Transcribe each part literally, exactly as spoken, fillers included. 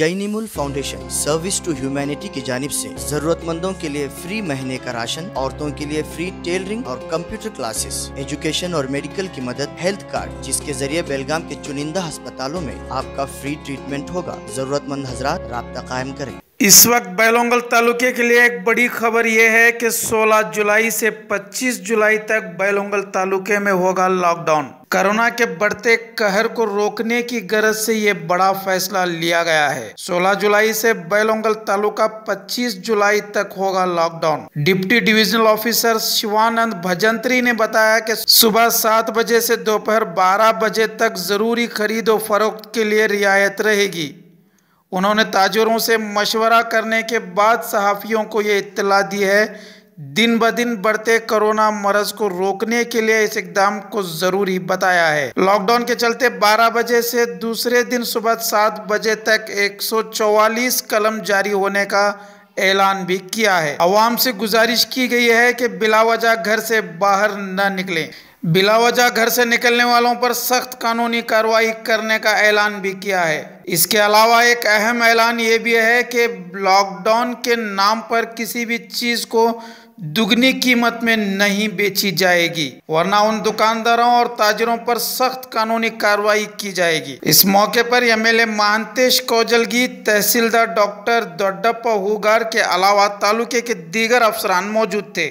जैनिमुल foundation service to humanity की जानिब से जरूरतमंदों के लिए फ्री महीने का राशन, औरतों के लिए फ्री टेलरिंग और कंप्यूटर क्लासेस, एजुकेशन और मेडिकल की मदद, हेल्थ कार्ड जिसके जरिए बेलगाम के चुनिंदा अस्पतालों में आपका फ्री ट्रीटमेंट होगा। जरूरतमंद हजरात राब्ता कायम करें। इस वक्त बैलोंगल तालुके के लिए एक बड़ी खबर यह है कि सोलह जुलाई से पच्चीस जुलाई तक बैलोंगल तालुके में होगा लॉकडाउन। कोरोना के बढ़ते कहर को रोकने की गरज से ये बड़ा फैसला लिया गया है। सोलह जुलाई से बैलोंगल तालुका पच्चीस जुलाई तक होगा lockdown. Deputy divisional officer Shivanand Bhajantri ने बताया कि सुबह सात बजे से दोपहर बारह बजे तक जरूरी खरीद और फरोख्त के लिए रियायत रहेगी। उन्होंने ताजुरों से मशवरा करने के बाद सहाफ़ियों को ये इत्तला दी है। दिन ब दिन बढ़ते कोरोना मरज को रोकने के लिए इस इकदाम को जरूरी बताया है। लॉकडाउन के चलते बारह बजे से दूसरे दिन सुबह सात बजे तक एक सौ चौवालीस कलम जारी होने का ऐलान भी किया है। आवाम से गुजारिश की गई है कि बिलावजह घर से बाहर न निकलें। बिलावजह घर से निकलने वालों पर सख्त कानूनी कार्रवाई करने का ऐलान भी किया है। इसके अलावा एक अहम ऐलान ये भी है कि लॉकडाउन के नाम पर किसी भी चीज़ को दुगनी कीमत में नहीं बेची जाएगी, वरना उन दुकानदारों और ताजरों पर सख्त कानूनी कार्रवाई की जाएगी। इस मौके पर M L A Manthesh Kojalgi, तहसीलदार डॉक्टर दडप्पा हुगार के अलावा तालुके के दीगर अफसरान मौजूद थे।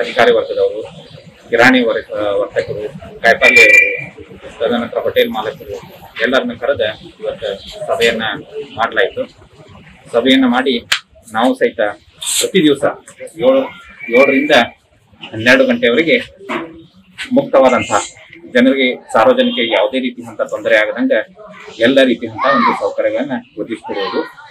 अधिकारी वर्गदू किराणी वर्ग वर्तकरू कायपल्यू तदनंतर होटेल मालकरू ಎಲ್ಲರನ್ನು ಕರೆದ ಇವತ್ತು ಸಭೆಯನ್ನು ಮಾಡಲಾಯಿತು। ಸಭೆಯನ್ನು ಮಾಡಿ ನಾವು ಸಹಿತ ಪ್ರತಿ ದಿವಸ ಏಳು ಏಳರಿಂದ ಹನ್ನೆರಡು ಗಂಟೆವರೆಗೆ ಮುಕ್ತವಾದಂತಹ ಜನರಿಗೆ ಸಾರ್ವಜನಿಕರಿಗೆ ಯಾವುದೇ ರೀತಿಯಂತ ತೊಂದರೆ ಆಗದಂತೆ ಎಲ್ಲ ರೀತಿಯಂತ ಒಂದು ಸೌಕರ್ಯಗಳನ್ನು ಒದಗಿಸಿಕೊಡುವುದು।